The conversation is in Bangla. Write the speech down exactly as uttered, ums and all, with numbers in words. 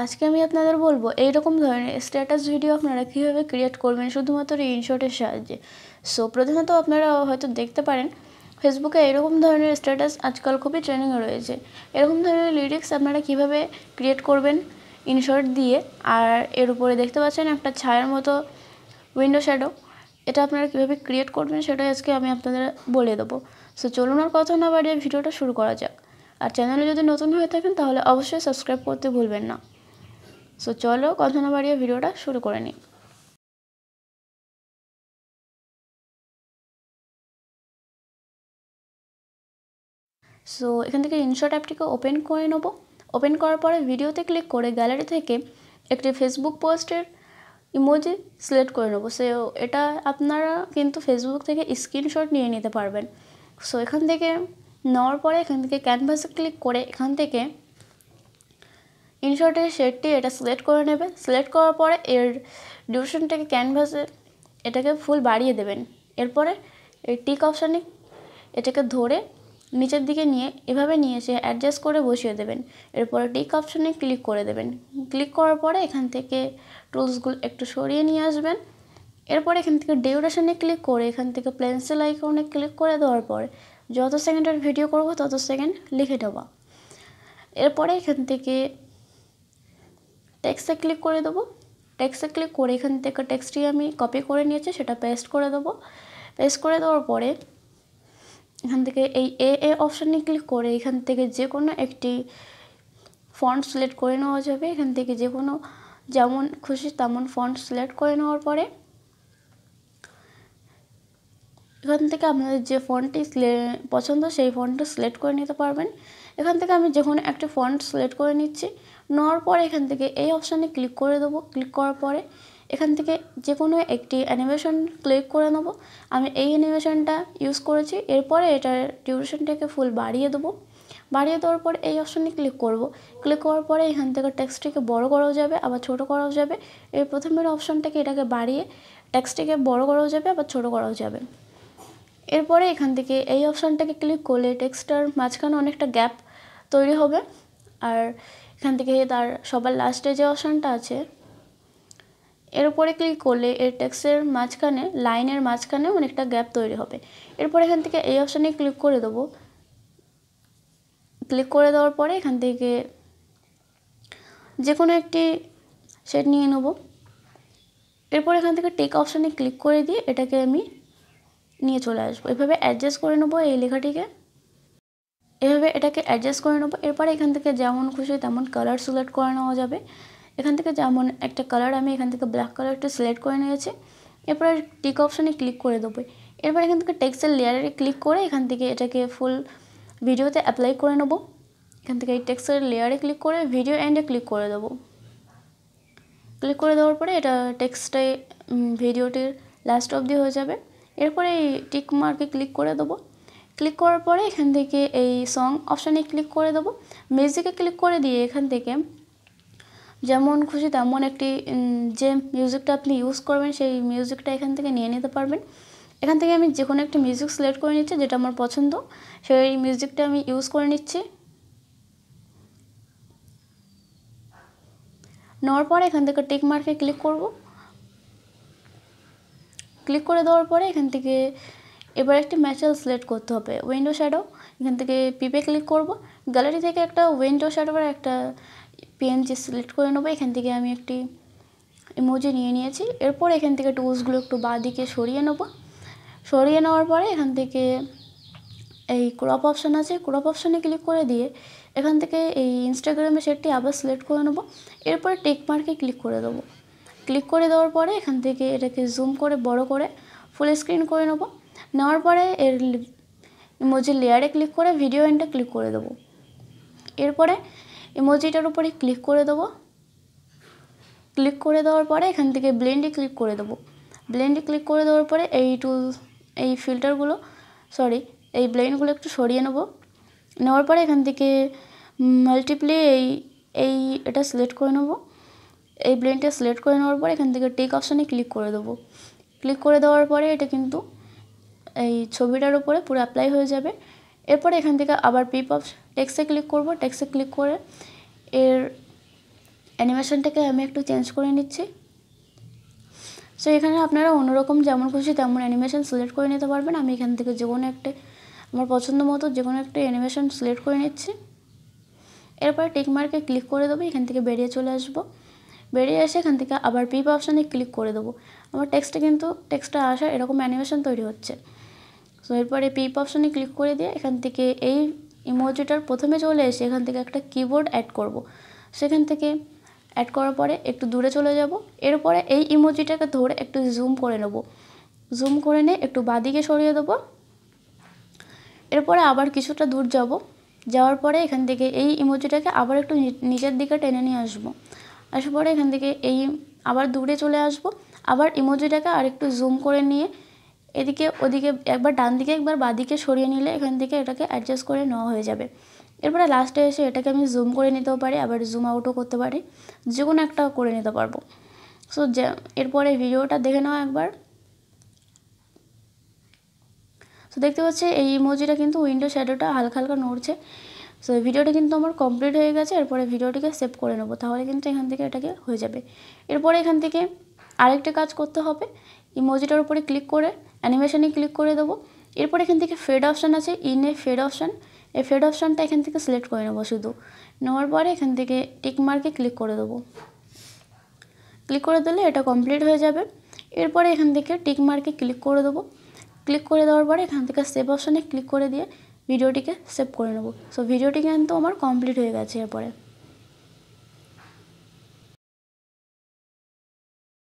आज के आमी आपनादेर बोलबो एई रकम धरनेर स्टैटास भिडियो आपनारा किभाबे क्रिएट करबेन शुधुमात्र इनशटेर साहाज्ये। सो प्रथमत आपनारा होयतो देखते पारेन फेसबुके एई रकम धरनेर स्टैटास आजकल खूबई ट्रेंडिंग रयेछे। एई रकम धरनेर लिरिक्स आपनारा किभाबे क्रिएट करबेन इनशट दिए और एर उपरे देखते पाच्छेन एकटा छायार मतो उइंडो श्याडो এটা আপনারা কিভাবে ক্রিয়েট করবেন সেটাই আজকে আমি আপনাদের বলে দেব। সো চলুন আর কথা না বাড়িয়ে ভিডিওটা শুরু করা যাক। আর চ্যানেলে যদি নতুন হয়ে থাকেন তাহলে অবশ্যই সাবস্ক্রাইব করতে ভুলবেন না। সো চলো কথা না বাড়িয়ে ভিডিওটা শুরু করে নিই। সো এখান থেকে ইনশট অ্যাপটিকে ওপেন করে নেব। ওপেন করার পরে ভিডিওতে ক্লিক করে গ্যালারি থেকে একটি ফেসবুক পোস্টের इमोजी सिलेक्ट कर नेब। सो एटा आपनारा किन्तु फेसबुक थेके स्क्रीनशट निये निते पारबेन। सो एखान थेके नेওয়ার পরে এখান থেকে ক্যানভাসে ক্লিক করে এখান থেকে ইনশটের শেডটি এটা সিলেক্ট করে নেবেন। সিলেক্ট করার পরে এর ডিউরেশনটাকে ক্যানভাসে এটাকে ফুল বাড়িয়ে দেবেন। এরপরে এই টিক অপশনে এটাকে ধরে নিচের দিকে নিয়ে এভাবে নিয়ে এসে অ্যাডজাস্ট করে বসিয়ে দেবেন। এরপরে টিক অপশনে ক্লিক করে দেবেন। ক্লিক করার পরে এখান থেকে টুলসগুলো একটু সরিয়ে নিয়ে আসবেন। এরপরে এখান থেকে ডিউরেশনে ক্লিক করে এখান থেকে পেন্সিল আইকনে ক্লিক করে দেওয়ার পরে যত সেকেন্ডের ভিডিও করব তত সেকেন্ড লিখে দেবো। এরপরে এখান থেকে টেক্সটে ক্লিক করে দেবো। টেক্সটে ক্লিক করে এখান থেকে টেক্সটটি আমি কপি করে নিয়েছি সেটা পেস্ট করে দেবো। পেস্ট করে দেওয়ার পরে এখান থেকে এই এ এ অপশানে ক্লিক করে এখান থেকে যে কোনো একটি ফন্ট সিলেক্ট করে নেওয়া যাবে। এখান থেকে যে কোনো যেমন খুশি তেমন ফন্ট সিলেক্ট করে নেওয়ার পরে এখান থেকে আপনাদের যে ফন্টটি পছন্দ সেই ফন্টটা সিলেক্ট করে নিতে পারবেন। এখান থেকে আমি যে কোনো একটি ফন্ট সিলেক্ট করে নিচ্ছি। নেওয়ার পরে এখান থেকে এই অপশানে ক্লিক করে দেবো। ক্লিক করার পরে এখান থেকে যে কোনো একটি অ্যানিমেশন ক্লিক করে নেব। আমি এই অ্যানিমেশনটা ইউজ করেছি। এরপরে এটার ডিউরেশনটাকে ফুল বাড়িয়ে দেবো। বাড়িয়ে দেওয়ার পরে এই অপশানে ক্লিক করব। ক্লিক করার পরে এখান থেকে টেক্সটটিকে বড় করাও যাবে আবার ছোট করাও যাবে। এই প্রথমের অপশানটাকে এটাকে বাড়িয়ে টেক্সটটিকে বড় করাও যাবে আবার ছোট করাও যাবে। এরপরে এখান থেকে এই অপশানটাকে ক্লিক করলে টেক্সটটার মাঝখানে অনেকটা গ্যাপ তৈরি হবে। আর এখান থেকে তার সবার লাস্টে যে অপশানটা আছে এর উপরে ক্লিক করলে এর টেক্সটের মাঝখানে লাইনের মাঝখানে অনেকটা গ্যাপ তৈরি হবে। এরপর এখান থেকে এই অপশানে ক্লিক করে দেবো। ক্লিক করে দেওয়ার পরে এখান থেকে যে কোনো একটি শেড নিয়ে নেব। এরপর এখান থেকে টেক অপশানে ক্লিক করে দিয়ে এটাকে আমি নিয়ে চলে আসবো। এভাবে অ্যাডজাস্ট করে নেবো এই লেখাটিকে। এভাবে এটাকে অ্যাডজাস্ট করে নেবো। এরপরে এখান থেকে যেমন খুশি তেমন কালার সিলেক্ট করে নেওয়া যাবে। এখান থেকে যেমন একটা কালার আমি এখান থেকে ব্ল্যাক কালারটা সিলেক্ট করে নিয়েছি। এরপরে টিক অপশানে ক্লিক করে দেবো। এরপর এখান থেকে টেক্সটের লেয়ারে ক্লিক করে এখান থেকে এটাকে ফুল ভিডিওতে অ্যাপ্লাই করে নেবো। এখান থেকে এই টেক্সটের লেয়ারে ক্লিক করে ভিডিও এন্ডে ক্লিক করে দেবো। ক্লিক করে দেওয়ার পরে এটা টেক্সটে ভিডিওটির লাস্ট অবধি হয়ে যাবে। এরপরে এই টিক মার্কে ক্লিক করে দেবো। ক্লিক করার পরে এখান থেকে এই সং অপশানে ক্লিক করে দেবো। মিউজিকে ক্লিক করে দিয়ে এখান থেকে যেমন খুশি তেমন একটি যে মিউজিকটা আপনি ইউজ করবেন সেই মিউজিকটা এখান থেকে নিয়ে নিতে পারবেন। এখান থেকে আমি যে কোনো একটা মিউজিক সিলেক্ট করে নিচ্ছি যেটা আমার পছন্দ সেই মিউজিকটা আমি ইউজ করে নিচ্ছি। নেওয়ার পরে এখান থেকে টিক মার্কে ক্লিক করব। ক্লিক করে দেওয়ার পরে এখান থেকে এবার একটি ম্যাটেরিয়াল সিলেক্ট করতে হবে উইন্ডো শ্যাডো। এখান থেকে পিপে ক্লিক করব। গ্যালারি থেকে একটা উইন্ডো শ্যাডো বা একটা পিএনজি সিলেক্ট করে নেবো। এখান থেকে আমি একটি ইমোজি নিয়ে নিয়েছি। এরপর এখান থেকে টুলসগুলো একটু বাঁ দিকে সরিয়ে নেবো। সরিয়ে নেওয়ার পরে এখান থেকে এই ক্রপ অপশান আছে ক্রপ অপশানে ক্লিক করে দিয়ে এখান থেকে এই ইনস্টাগ্রামে সেটটি আবার সিলেক্ট করে নেবো। এরপরে টেক মার্কে ক্লিক করে দেবো। ক্লিক করে দেওয়ার পরে এখান থেকে এটাকে জুম করে বড় করে ফুল স্ক্রিন করে নেবো। নেওয়ার পরে এর ইমোজির লেয়ারে ক্লিক করে ভিডিও এন্ডে ক্লিক করে দেবো। এরপরে ইমোজিটার উপরে ক্লিক করে দেবো। ক্লিক করে দেওয়ার পরে এখান থেকে ব্লেন্ডে ক্লিক করে দেবো। ব্লেন্ডে ক্লিক করে দেওয়ার পরে এই টুল এই ফিল্টারগুলো সরি এই ব্লেন্ডগুলো একটু সরিয়ে নেবো। নেওয়ার পরে এখান থেকে মাল্টিপ্লে এই এই এটা সিলেক্ট করে নেবো। এই ব্লেন্ডটা সিলেক্ট করে নেওয়ার পরে এখান থেকে টেক অপশানে ক্লিক করে দেবো। ক্লিক করে দেওয়ার পরে এটা কিন্তু এই ছবিটার উপরে পুরো অ্যাপ্লাই হয়ে যাবে। এরপরে এখান থেকে আবার পিপ অপশন টেক্সটে ক্লিক করব। টেক্সটে ক্লিক করে এর অ্যানিমেশনটাকে আমি একটু চেঞ্জ করে নিচ্ছি। সো এখানে আপনারা অন্যরকম যেমন খুশি তেমন অ্যানিমেশন সিলেক্ট করে নিতে পারবেন। আমি এখান থেকে যে কোনো একটা আমার পছন্দ মতো যে কোনো একটা অ্যানিমেশন সিলেক্ট করে নিচ্ছি। এরপরে টিক মার্কে ক্লিক করে দেবো, এখান থেকে বেরিয়ে চলে আসবো। বেরিয়ে এসে এখান থেকে আবার পিপ অপশানে ক্লিক করে দেবো। আমার টেক্সটে কিন্তু টেক্সটটা আসা এরকম অ্যানিমেশন তৈরি হচ্ছে। সো এরপরে পিপ অপশানে ক্লিক করে দিয়ে এখান থেকে এই ইমোজিটার প্রথমে চলে এসে এখান থেকে একটা কিবোর্ড অ্যাড করব। সেখান থেকে অ্যাড করার পরে একটু দূরে চলে যাব। এরপরে এই ইমোজিটাকে ধরে একটু জুম করে নেব, জুম করে নিয়ে একটু বাঁদিকে সরিয়ে দেবো। এরপরে আবার কিছুটা দূর যাব, যাওয়ার পরে এখান থেকে এই ইমোজিটাকে আবার একটু নিচের দিকে টেনে নিয়ে আসবো। আসার পরে এখান থেকে এই আবার দূরে চলে আসব, আবার ইমোজিটাকে আর একটু জুম করে নিয়ে এদিকে ওদিকে একবার ডান দিকে একবার বাঁদিকে সরিয়ে নিলে এখান থেকে এটাকে অ্যাডজাস্ট করে নেওয়া হয়ে যাবে। এরপরে লাস্টে এসে এটাকে আমি জুম করে নিতেও পারি, আবার জুম আউটও করতে পারি, যে কোনো একটা করে নিতে পারবো। সো যে এরপরে ভিডিওটা দেখে নাও একবার। সো দেখতে পাচ্ছি এই ইমোজিটা কিন্তু উইন্ডো শ্যাডোটা হালকা হালকা নড়ছে। সো ভিডিওটা কিন্তু আমার কমপ্লিট হয়ে গেছে। এরপরে ভিডিওটিকে সেভ করে নেবো, তাহলে কিন্তু এখান থেকে এটাকে হয়ে যাবে। এরপরে এখান থেকে আরেকটা কাজ করতে হবে, ইমোজিটার উপরে ক্লিক করে অ্যানিমেশনে ক্লিক করে দেবো। এরপরে এখান থেকে ফেড অপশান আছে, ইন এ ফেড অপশান, এই ফেড অপশানটা এখান থেকে সিলেক্ট করে নেবো শুধু। নেওয়ার পরে এখান থেকে টিক মার্কে ক্লিক করে দেবো। ক্লিক করে দিলে এটা কমপ্লিট হয়ে যাবে। এরপরে এখান থেকে টিক মার্কে ক্লিক করে দেবো। ক্লিক করে দেওয়ার পরে এখান থেকে সেভ অপশানে ক্লিক করে দিয়ে ভিডিওটিকে সেভ করে নেব। সো ভিডিওটি কিন্তু আমার কমপ্লিট হয়ে গেছে। এরপরে